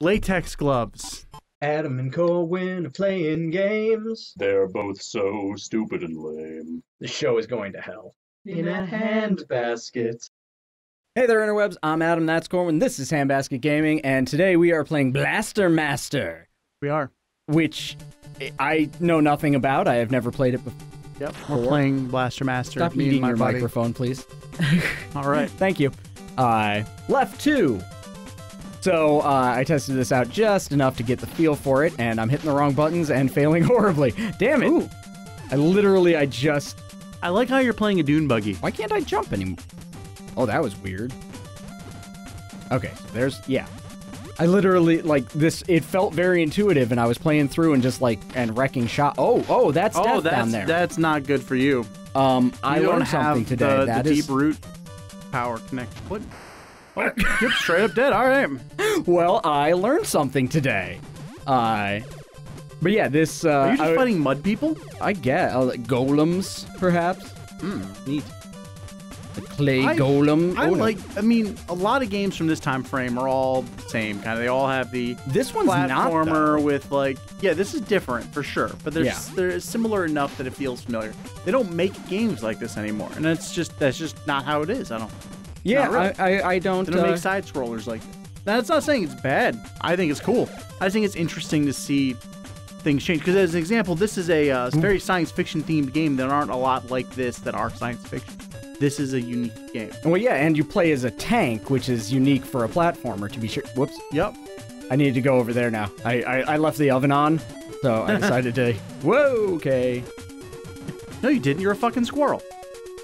Latex gloves. Adam and Corwin are playing games. They're both so stupid and lame. The show is going to hell. In a handbasket. Hey there, interwebs. I'm Adam, that's Corwin. This is Handbasket Gaming, and today we are playing Blaster Master. We are. Which I know nothing about. I have never played it before. Yep, we're playing Blaster Master. Stop eating your microphone, please. All right. Thank you. Left 2. So I tested this out just enough to get the feel for it, and I'm hitting the wrong buttons and failing horribly. Damn it! Ooh. I like how you're playing a dune buggy. Why can't I jump anymore? Oh, that was weird. Okay, yeah. I literally, like, this, it felt very intuitive, and I was playing through and just, like, wrecking shot. Oh, that's death down there. That's not good for you. I learned something today. That is... deep root power connection. What? Oh, you're straight up dead. All right. Well, I learned something today. But yeah, this... Are you just fighting mud people? I guess. Golems, perhaps? Neat. The clay golem. I mean, a lot of games from this time frame are all the same. Kind of, they all have the... This one's platformer not, with, like... Yeah, this is different, for sure. But they're similar enough that it feels familiar. They don't make games like this anymore. And that's just not how it is. I don't... Yeah, really. I don't... They don't make side-scrollers like this. Now, that's not saying it's bad. I think it's cool. I think it's interesting to see things change. Because as an example, this is a very science fiction-themed game. There aren't a lot like this that are science fiction. This is a unique game. Well, yeah, and you play as a tank, which is unique for a platformer, to be sure. Whoops. Yep. I need to go over there now. I left the oven on, so I decided to... Whoa, okay. No, you didn't. You're a fucking squirrel.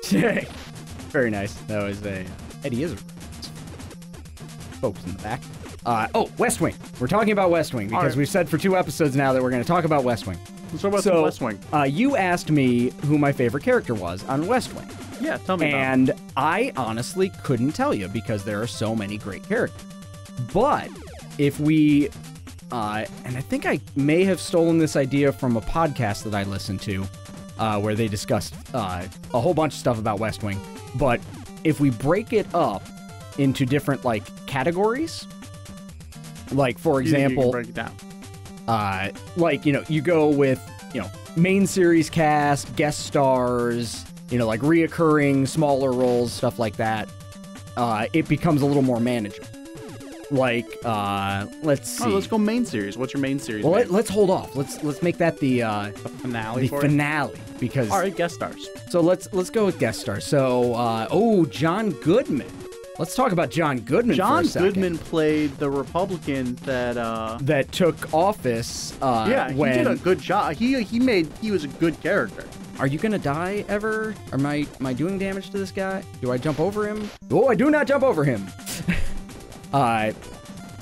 Very nice. That was a... Eddie is a... Folks in the back. Oh, West Wing. We're talking about West Wing because we've said for 2 episodes now that we're going to talk about West Wing. So what's West Wing? You asked me who my favorite character was on West Wing. Yeah, tell me about it. And I honestly couldn't tell you because there are so many great characters. But if we... and I think I may have stolen this idea from a podcast that I listened to where they discussed a whole bunch of stuff about West Wing. But if we break it up into different, like, categories, like, for example, you break it down. Like, you know, you go with, you know, main series cast, guest stars, you know, like reoccurring smaller roles, stuff like that. It becomes a little more manageable. Like, let's see. Let's go main series. What's your main series? Well, let's hold off. Let's make that the finale. The finale, because all right, guest stars. So let's go with guest stars. So, John Goodman. Let's talk about John Goodman for a second. John Goodman played the Republican that that took office. Yeah, he did a good job. He was a good character. Are you gonna die ever? Am I doing damage to this guy? Do I jump over him? Oh, I do not jump over him. But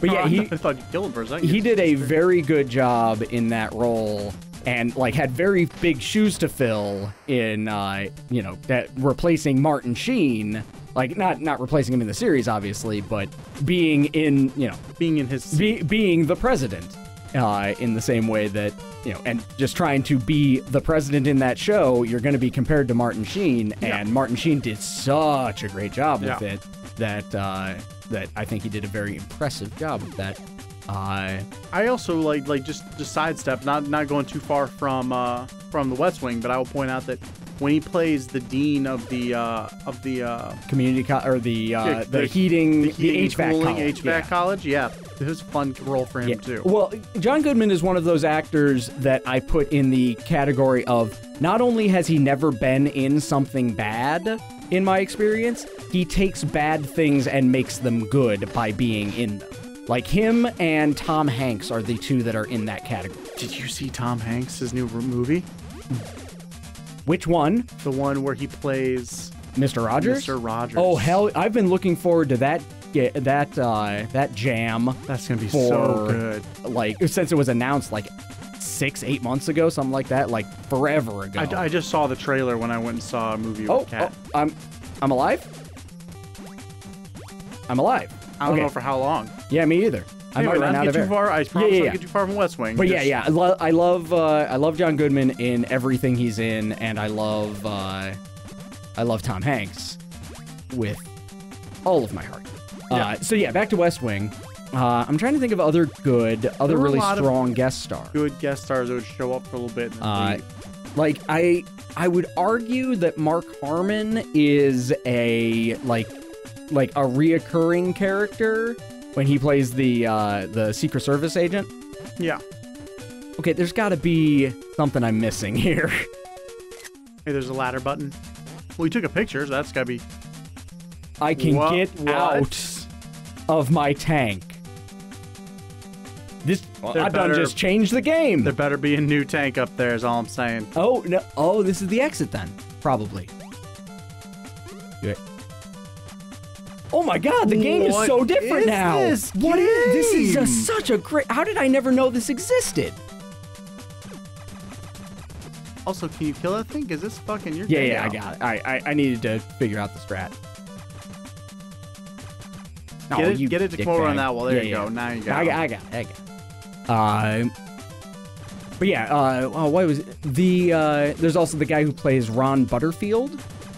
yeah, I thought you killed him for a second. He did a very good job in that role, and like had very big shoes to fill in. You know, that replacing Martin Sheen. Like, not replacing him in the series, obviously, but being in, you know... Being in his... Being the president in the same way that, you know, and just trying to be the president in that show, you're going to be compared to Martin Sheen, and Martin Sheen did such a great job with it that, that I think he did a very impressive job with that. I also, like just sidestep, not going too far from the West Wing, but I will point out that when he plays the dean of the community or the HVAC college, it was a fun role for him too. Well, John Goodman is one of those actors that I put in the category of not only has he never been in something bad, in my experience, he takes bad things and makes them good by being in them. Like, him and Tom Hanks are the two that are in that category. Did you see Tom Hanks' new movie? Which one? The one where he plays Mr. Rogers. Mr. Rogers. Oh hell! I've been looking forward to that jam. That's gonna be so good. Like, since it was announced like 6-8 months ago, something like that, like forever ago. I just saw the trailer when I went and saw a movie with Kat. Oh, I'm alive. I'm alive. I don't know for how long. Yeah, me either. I might run out of air. I promise I'll get too far from West Wing. But yeah. I love John Goodman in everything he's in, and I love Tom Hanks with all of my heart. So yeah, back to West Wing. I'm trying to think of other really strong guest stars. Good guest stars that would show up for a little bit. And like I would argue that Mark Harmon is a like a reoccurring character when he plays the Secret Service agent. Yeah. Okay, there's got to be something I'm missing here. Hey, there's a ladder button. Well, you took a picture, so that's got to be. I can get out of my tank. I've done just changed the game. There better be a new tank up there, is all I'm saying. Oh, no. Oh, this is the exit then. Probably. Yeah. Oh my god, the game is so different now. What is this? This is such a great... How did I never know this existed? Also, can you kill that thing? Is this fucking your game? Yeah, I got it. I needed to figure out the strat. No, get it to Corwin on that wall. There you go. Now you got it. I got it. But yeah, what was it? There's also the guy who plays Ron Butterfield.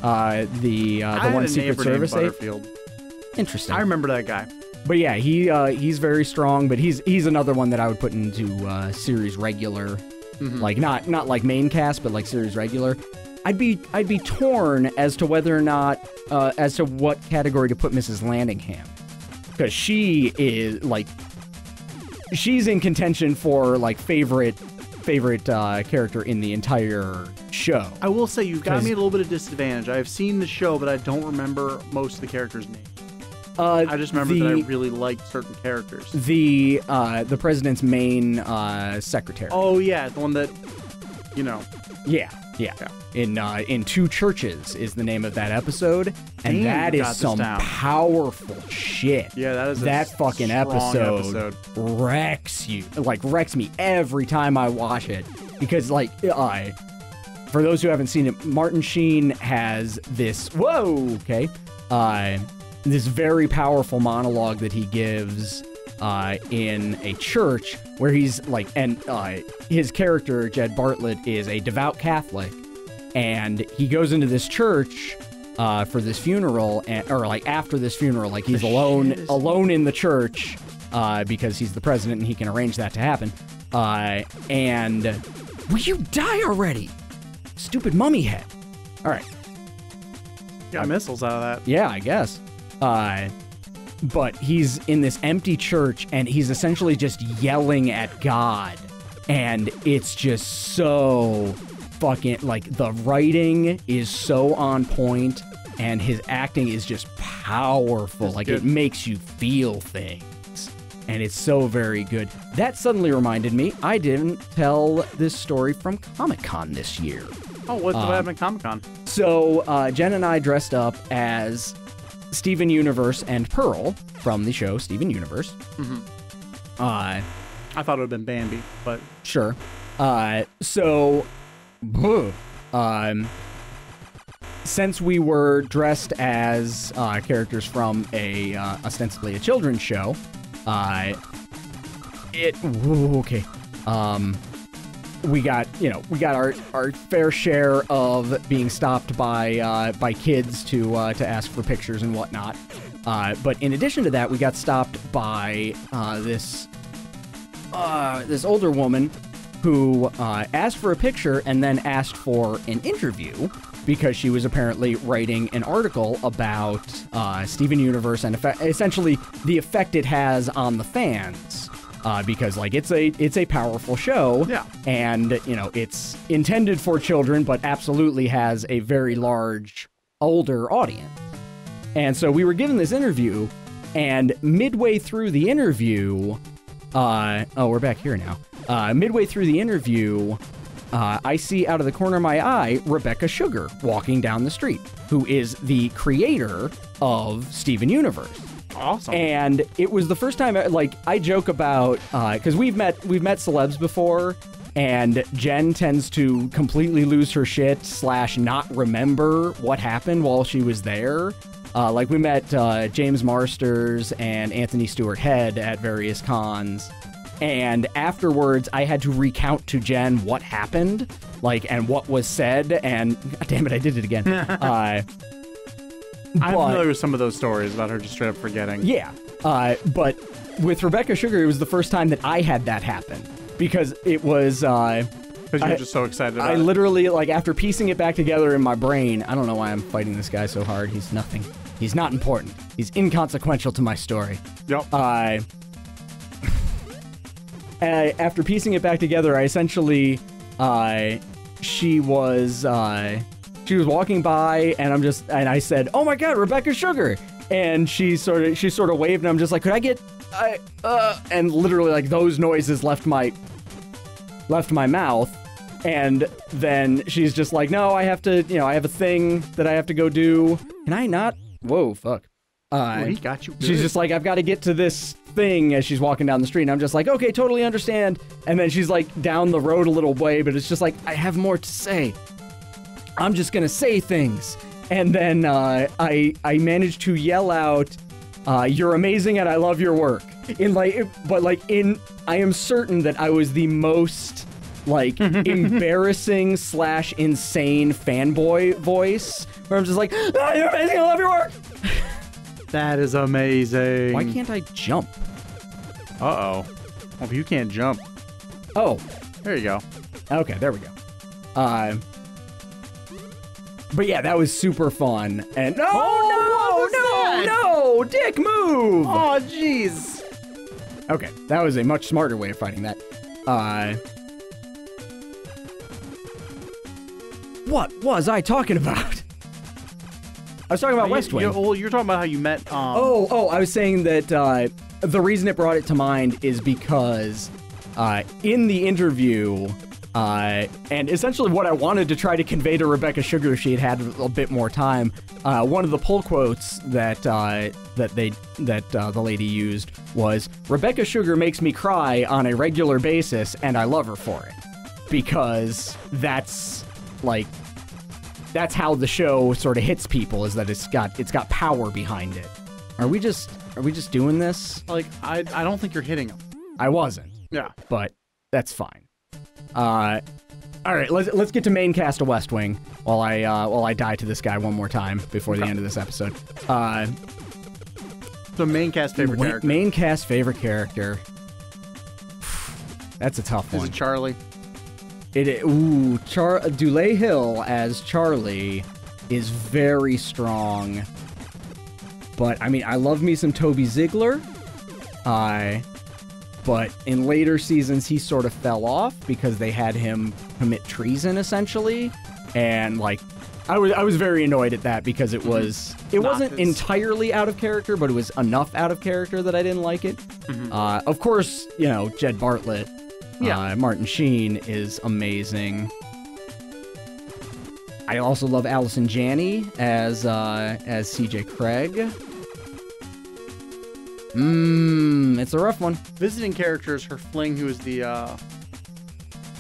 The one Secret Service Butterfield. Interesting. I remember that guy. But yeah, he's very strong. But he's another one that I would put into series regular, like not like main cast, but like series regular. I'd be torn as to whether or not as to what category to put Mrs. Landingham, because she is like she's in contention for like favorite character in the entire show. I will say you've got me at a little bit of disadvantage. I've seen the show, but I don't remember most of the characters' names. I just remember that I really liked certain characters. The president's main secretary. Oh yeah, the one that, you know. Yeah. In Two Churches is the name of that episode, and that is some powerful shit. Yeah, that is that fucking episode wrecks you. Like wrecks me every time I watch it, because like for those who haven't seen it, Martin Sheen has this this very powerful monologue that he gives in a church where he's like, and his character, Jed Bartlett, is a devout Catholic. And he goes into this church for this funeral, or like after this funeral, like he's alone in the church because he's the president and he can arrange that to happen. And will you die already? Stupid mummy head. All right. Got missiles out of that. Yeah, I guess. But he's in this empty church and he's essentially just yelling at God, and it's just so fucking like the writing is so on point and his acting is just powerful. That's like good. It makes you feel things and it's so very good. That suddenly reminded me I didn't tell this story from Comic-Con this year. Oh, what's what happened at Comic-Con? So Jen and I dressed up as Steven Universe and Pearl from the show Steven Universe. I thought it would have been Bambi, but sure. Since we were dressed as characters from a ostensibly a children's show, we got, you know, we got our fair share of being stopped by kids to ask for pictures and whatnot. But in addition to that, we got stopped by this older woman who asked for a picture and then asked for an interview because she was apparently writing an article about Steven Universe and essentially the effect it has on the fans. Because like it's a powerful show, and you know it's intended for children, but absolutely has a very large older audience. And so we were given this interview, and midway through the interview, oh, we're back here now. Midway through the interview, I see out of the corner of my eye Rebecca Sugar walking down the street, who is the creator of Steven Universe. Awesome. And it was the first time, like, I joke about, because we've met celebs before, and Jen tends to completely lose her shit / not remember what happened while she was there. Like, we met James Marsters and Anthony Stewart Head at various cons, and afterwards I had to recount to Jen what happened, like, and what was said, and, God damn it, I did it again. I'm familiar with some of those stories about her just straight up forgetting. Yeah, but with Rebecca Sugar, it was the first time that I had that happen, because it was... Because you were just so excited about it. I literally, like, after piecing it back together in my brain, I don't know why I'm fighting this guy so hard. He's nothing. He's not important. He's inconsequential to my story. Yep. After piecing it back together, I essentially... She was walking by, and I said, "Oh my God, Rebecca Sugar!" And she sort of waved, and I'm just like, "Could I get?" And literally, like, those noises left my mouth, and then she's just like, "No, I have to, you know, I have a thing that I have to go do." Can I not? Whoa, fuck! Well, he got you. Good. She's just like, "I've got to get to this thing," as she's walking down the street, and I'm just like, okay, totally understand. And then she's like down the road a little way, but it's just like, I have more to say. I'm just gonna say things. And then I managed to yell out, "You're amazing and I love your work." I am certain that I was the most like embarrassing / insane fanboy voice, where I'm just like, "Ah, you're amazing, I love your work." That is amazing. Why can't I jump? Uh-oh. Well, if you can't jump. Oh. There you go. Okay, there we go. But yeah, that was super fun. And no, dick move. Oh, jeez. Okay, that was a much smarter way of fighting that. What was I talking about? I was talking about West Wing. You're talking about how you met... I was saying that the reason it brought it to mind is because in the interview, and essentially what I wanted to try to convey to Rebecca Sugar if she had a bit more time, one of the pull quotes that the lady used was, "Rebecca Sugar makes me cry on a regular basis, and I love her for it." Because that's, like... That's how the show sort of hits people, is that it's got power behind it. Are we just doing this? Like, I don't think you're hitting them. I wasn't. Yeah. But that's fine. All right, let's get to main cast of West Wing while I die to this guy one more time before the end of this episode. So main cast favorite character. Main cast favorite character. That's a tough one. Is it Charlie? Dulé Hill as Charlie is very strong, but I mean, I love me some Toby Ziegler. But in later seasons, he sort of fell off because they had him commit treason essentially, and like, I was very annoyed at that because it wasn't entirely out of character, but it was enough out of character that I didn't like it. Mm-hmm. Of course, you know, Jed Bartlett. Yeah, Martin Sheen is amazing. I also love Allison Janney as CJ Craig. It's a rough one. Visiting characters, her fling, who is the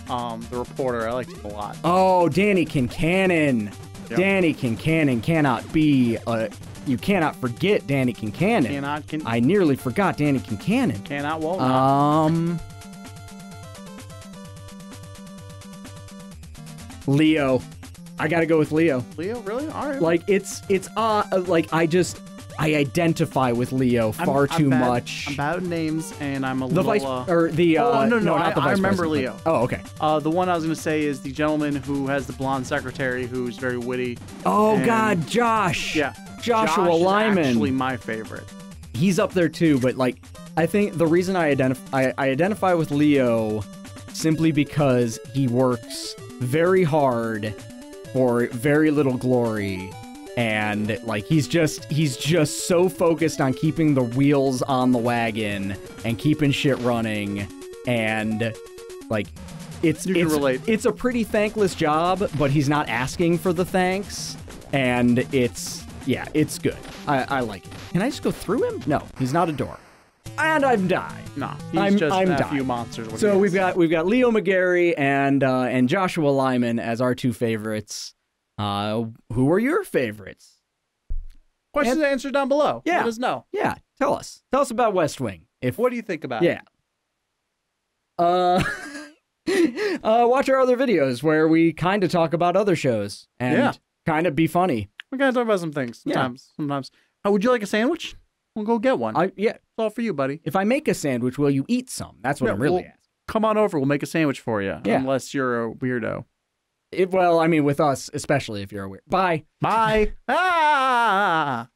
reporter. I liked him a lot. Oh, Danny Kincannon. Yep. Danny Kincannon cannot be a... You cannot forget Danny Kincannon. I nearly forgot Danny Kincannon. Cannot well. Leo. I gotta go with Leo. Leo, really? All right. Like, I identify with Leo far too much. I'm bad at names, and I'm a little... I remember Leo. Oh, okay. The one I was gonna say is the gentleman who has the blonde secretary who's very witty. Oh, God, Josh. Yeah. Joshua Lyman. Is actually my favorite. He's up there, too, but, like, I think the reason I identify with Leo simply because he works... very hard for very little glory, and like he's just so focused on keeping the wheels on the wagon and keeping shit running, and like it's a pretty thankless job, but he's not asking for the thanks, and it's good. I like it. Can I just go through him? No, he's not a dork. And I'm dying. Nah, he's just a few monsters. So we've got Leo McGarry and Joshua Lyman as our two favorites. Who are your favorites? Questions and answered down below. Yeah, let us know. Yeah, tell us. Tell us about West Wing. What do you think about it? Yeah. Watch our other videos where we kind of talk about other shows and kind of be funny. We gotta talk about some things sometimes. Yeah. Would you like a sandwich? Well, go get one. Yeah. It's all for you, buddy. If I make a sandwich, will you eat some? That's what I'm really asking. Come on over. We'll make a sandwich for you. Yeah. Unless you're a weirdo. Well, I mean, with us, especially if you're a weirdo. Bye. Bye. Ah!